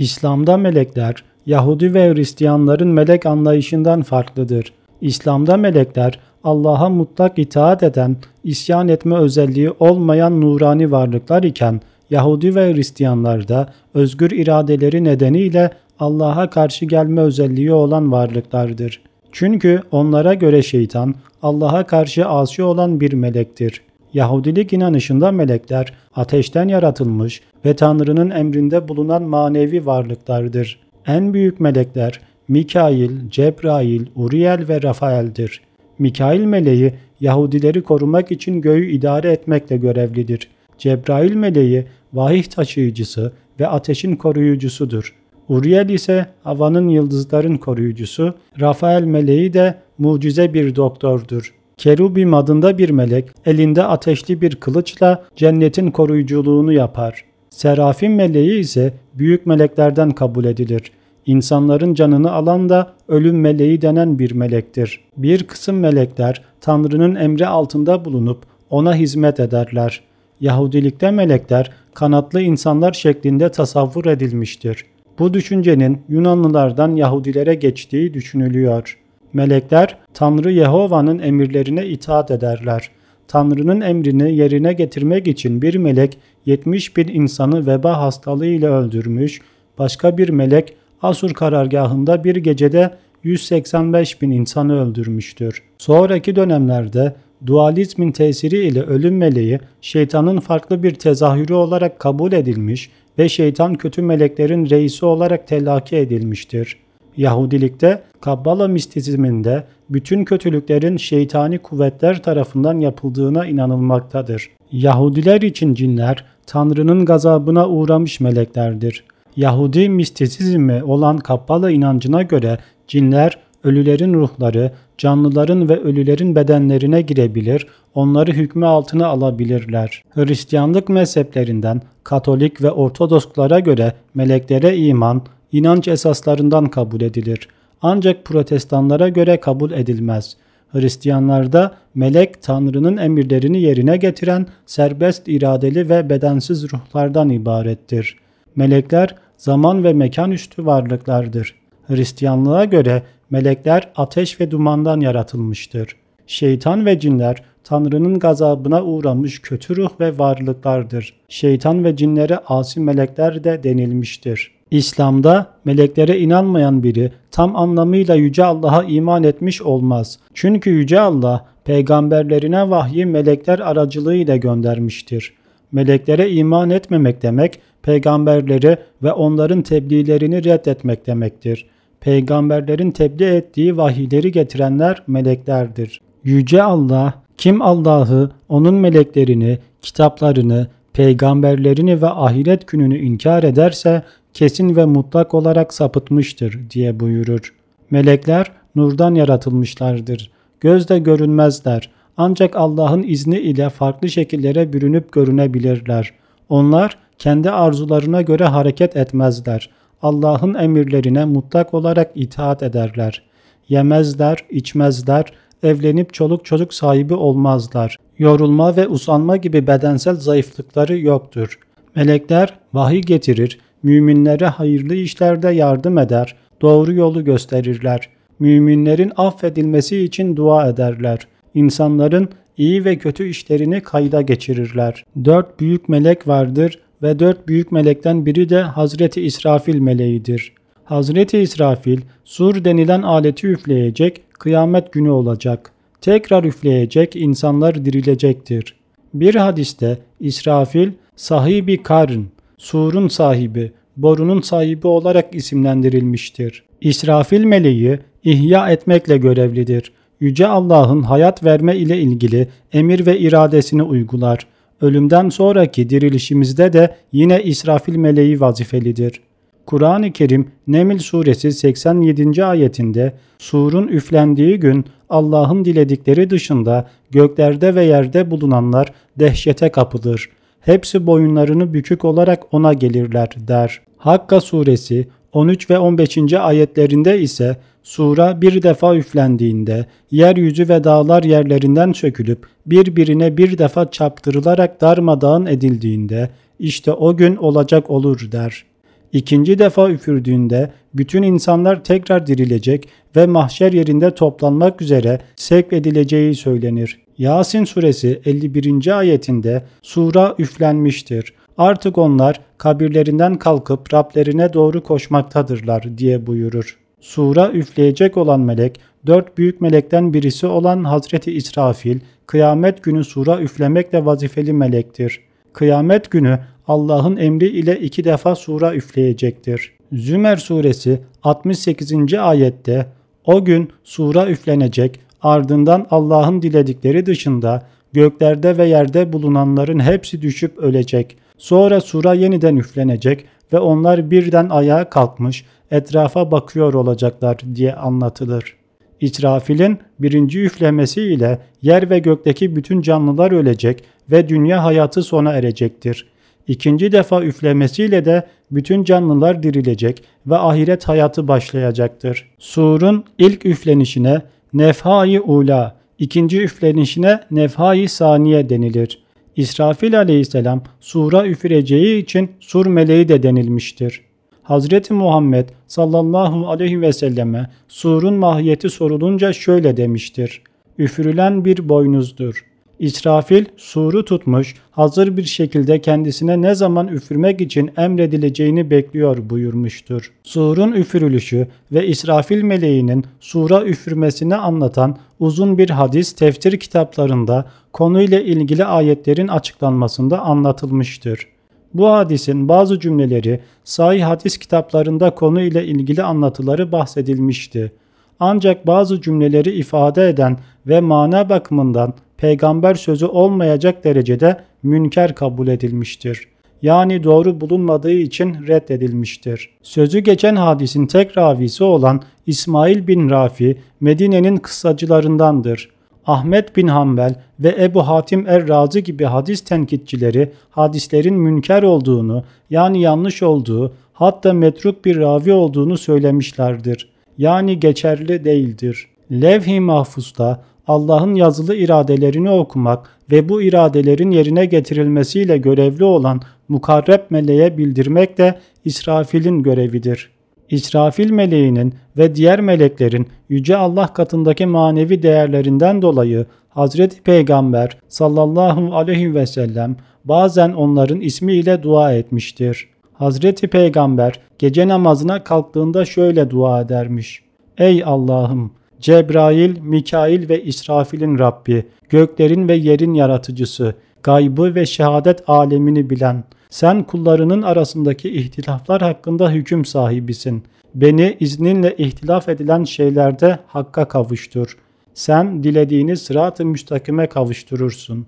İslam'da melekler, Yahudi ve Hristiyanların melek anlayışından farklıdır. İslam'da melekler, Allah'a mutlak itaat eden, isyan etme özelliği olmayan nurani varlıklar iken, Yahudi ve Hristiyanlarda özgür iradeleri nedeniyle Allah'a karşı gelme özelliği olan varlıklardır. Çünkü onlara göre şeytan, Allah'a karşı asi olan bir melektir. Yahudilik inanışında melekler, ateşten yaratılmış ve Tanrı'nın emrinde bulunan manevi varlıklardır. En büyük melekler, Mikail, Cebrail, Uriel ve Rafael'dir. Mikail meleği, Yahudileri korumak için göğü idare etmekle görevlidir. Cebrail meleği, vahiy taşıyıcısı ve ateşin koruyucusudur. Uriel ise havanın, yıldızların koruyucusu, Rafael meleği de mucize bir doktordur. Kerubim adında bir melek, elinde ateşli bir kılıçla cennetin koruyuculuğunu yapar. Serafim meleği ise büyük meleklerden kabul edilir. İnsanların canını alan da ölüm meleği denen bir melektir. Bir kısım melekler Tanrı'nın emri altında bulunup ona hizmet ederler. Yahudilikte melekler kanatlı insanlar şeklinde tasavvur edilmiştir. Bu düşüncenin Yunanlılardan Yahudilere geçtiği düşünülüyor. Melekler Tanrı Yehova'nın emirlerine itaat ederler. Tanrı'nın emrini yerine getirmek için bir melek 70 bin insanı veba hastalığı ile öldürmüş, başka bir melek Asur karargahında bir gecede 185 bin insanı öldürmüştür. Sonraki dönemlerde dualizmin tesiri ile ölüm meleği şeytanın farklı bir tezahürü olarak kabul edilmiş ve şeytan kötü meleklerin reisi olarak telakki edilmiştir. Yahudilikte, Kabbala mistisizminde bütün kötülüklerin şeytani kuvvetler tarafından yapıldığına inanılmaktadır. Yahudiler için cinler, Tanrı'nın gazabına uğramış meleklerdir. Yahudi mistisizmi olan Kabbala inancına göre cinler, ölülerin ruhları, canlıların ve ölülerin bedenlerine girebilir, onları hükmü altına alabilirler. Hristiyanlık mezheplerinden Katolik ve Ortodokslara göre meleklere iman, inanç esaslarından kabul edilir. Ancak Protestanlara göre kabul edilmez. Hristiyanlarda melek Tanrı'nın emirlerini yerine getiren serbest iradeli ve bedensiz ruhlardan ibarettir. Melekler zaman ve mekan üstü varlıklardır. Hristiyanlığa göre melekler ateş ve dumandan yaratılmıştır. Şeytan ve cinler Tanrı'nın gazabına uğramış kötü ruh ve varlıklardır. Şeytan ve cinlere asi melekler de denilmiştir. İslam'da meleklere inanmayan biri tam anlamıyla Yüce Allah'a iman etmiş olmaz. Çünkü Yüce Allah peygamberlerine vahyi melekler aracılığıyla göndermiştir. Meleklere iman etmemek demek, peygamberleri ve onların tebliğlerini reddetmek demektir. Peygamberlerin tebliğ ettiği vahiyleri getirenler meleklerdir. Yüce Allah, kim Allah'ı, onun meleklerini, kitaplarını, peygamberlerini ve ahiret gününü inkar ederse kesin ve mutlak olarak sapıtmıştır diye buyurur. Melekler nurdan yaratılmışlardır. Gözle görünmezler. Ancak Allah'ın izni ile farklı şekillere bürünüp görünebilirler. Onlar kendi arzularına göre hareket etmezler. Allah'ın emirlerine mutlak olarak itaat ederler. Yemezler, içmezler, evlenip çoluk çocuk sahibi olmazlar. Yorulma ve usanma gibi bedensel zayıflıkları yoktur. Melekler vahiy getirir, müminlere hayırlı işlerde yardım eder, doğru yolu gösterirler. Müminlerin affedilmesi için dua ederler. İnsanların iyi ve kötü işlerini kayda geçirirler. 4 büyük melek vardır ve 4 büyük melekten biri de Hazreti İsrafil meleğidir. Hazreti İsrafil, sur denilen aleti üfleyecek, kıyamet günü olacak. Tekrar üfleyecek, insanlar dirilecektir. Bir hadiste İsrafil, sahibi karn, surun sahibi, borunun sahibi olarak isimlendirilmiştir. İsrafil meleği ihya etmekle görevlidir. Yüce Allah'ın hayat verme ile ilgili emir ve iradesini uygular. Ölümden sonraki dirilişimizde de yine İsrafil meleği vazifelidir. Kur'an-ı Kerim Neml suresi 87. ayetinde surun üflendiği gün Allah'ın diledikleri dışında göklerde ve yerde bulunanlar dehşete kapılır. Hepsi boyunlarını bükük olarak ona gelirler der. Hakka suresi 13 ve 15. ayetlerinde ise sura bir defa üflendiğinde yeryüzü ve dağlar yerlerinden sökülüp birbirine bir defa çarptırılarak darmadağın edildiğinde işte o gün olacak olur der. İkinci defa üfürdüğünde bütün insanlar tekrar dirilecek ve mahşer yerinde toplanmak üzere sevk edileceği söylenir. Yasin suresi 51. ayetinde sura üflenmiştir. Artık onlar kabirlerinden kalkıp Rablerine doğru koşmaktadırlar diye buyurur. Sura üfleyecek olan melek, dört büyük melekten birisi olan Hazreti İsrafil, kıyamet günü sura üflemekle vazifeli melektir. Kıyamet günü Allah'ın emri ile iki defa sura üfleyecektir. Zümer suresi 68. ayette o gün sura üflenecek, ardından Allah'ın diledikleri dışında göklerde ve yerde bulunanların hepsi düşüp ölecek. Sonra sura yeniden üflenecek ve onlar birden ayağa kalkmış, etrafa bakıyor olacaklar diye anlatılır. İsrafil'in birinci üflemesi ile yer ve gökteki bütün canlılar ölecek ve dünya hayatı sona erecektir. İkinci defa üflemesiyle de bütün canlılar dirilecek ve ahiret hayatı başlayacaktır. Sur'un ilk üflenişine nefha-i ula, ikinci üflenişine nefha-i saniye denilir. İsrafil aleyhisselam sura üfüreceği için sur meleği de denilmiştir. Hazreti Muhammed sallallahu aleyhi ve selleme surun mahiyeti sorulunca şöyle demiştir. Üfürülen bir boynuzdur. İsrafil suru tutmuş, hazır bir şekilde kendisine ne zaman üfürmek için emredileceğini bekliyor buyurmuştur. Surun üfürülüşü ve İsrafil meleğinin sura üfürmesini anlatan uzun bir hadis tefsir kitaplarında konuyla ilgili ayetlerin açıklanmasında anlatılmıştır. Bu hadisin bazı cümleleri sahih hadis kitaplarında konuyla ilgili anlatıları bahsedilmişti. Ancak bazı cümleleri ifade eden ve mana bakımından peygamber sözü olmayacak derecede münker kabul edilmiştir. Yani doğru bulunmadığı için reddedilmiştir. Sözü geçen hadisin tek ravisi olan İsmail bin Rafi, Medine'nin kıssacılarındandır. Ahmet bin Hanbel ve Ebu Hatim er Razi gibi hadis tenkitçileri hadislerin münker olduğunu, yani yanlış olduğu, hatta metruk bir ravi olduğunu söylemişlerdir. Yani geçerli değildir. Levhi mahfuzda Allah'ın yazılı iradelerini okumak ve bu iradelerin yerine getirilmesiyle görevli olan mukarreb meleğe bildirmek de İsrafil'in görevidir. İsrafil meleğinin ve diğer meleklerin yüce Allah katındaki manevi değerlerinden dolayı Hazreti Peygamber sallallahu aleyhi ve sellem bazen onların ismiyle dua etmiştir. Hazreti Peygamber gece namazına kalktığında şöyle dua edermiş. Ey Allah'ım! Cebrail, Mikail ve İsrafil'in Rabbi, göklerin ve yerin yaratıcısı, gaybı ve şehadet alemini bilen, sen kullarının arasındaki ihtilaflar hakkında hüküm sahibisin. Beni izninle ihtilaf edilen şeylerde hakka kavuştur. Sen dilediğini sırat-ı müstakime kavuşturursun.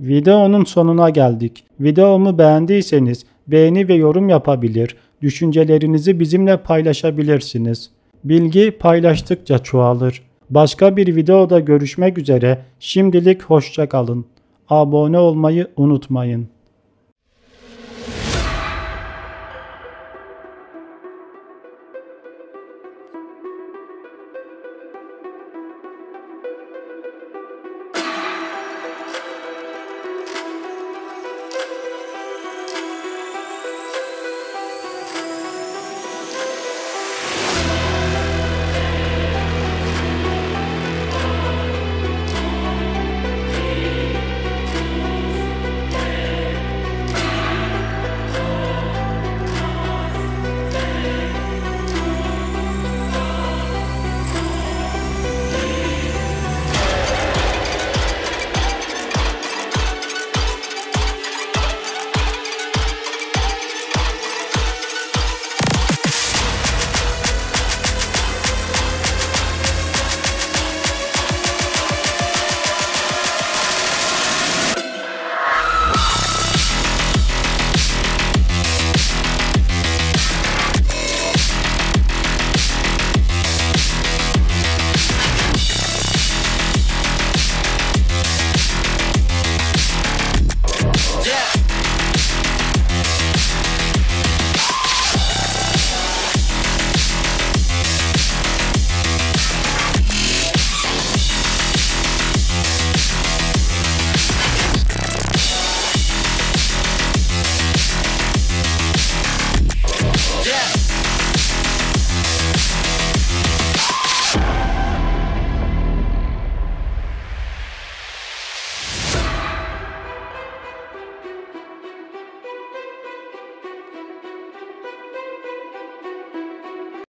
Videonun sonuna geldik. Videomu beğendiyseniz beğeni ve yorum yapabilir, düşüncelerinizi bizimle paylaşabilirsiniz. Bilgi paylaştıkça çoğalır. Başka bir videoda görüşmek üzere. Şimdilik hoşça kalın. Abone olmayı unutmayın.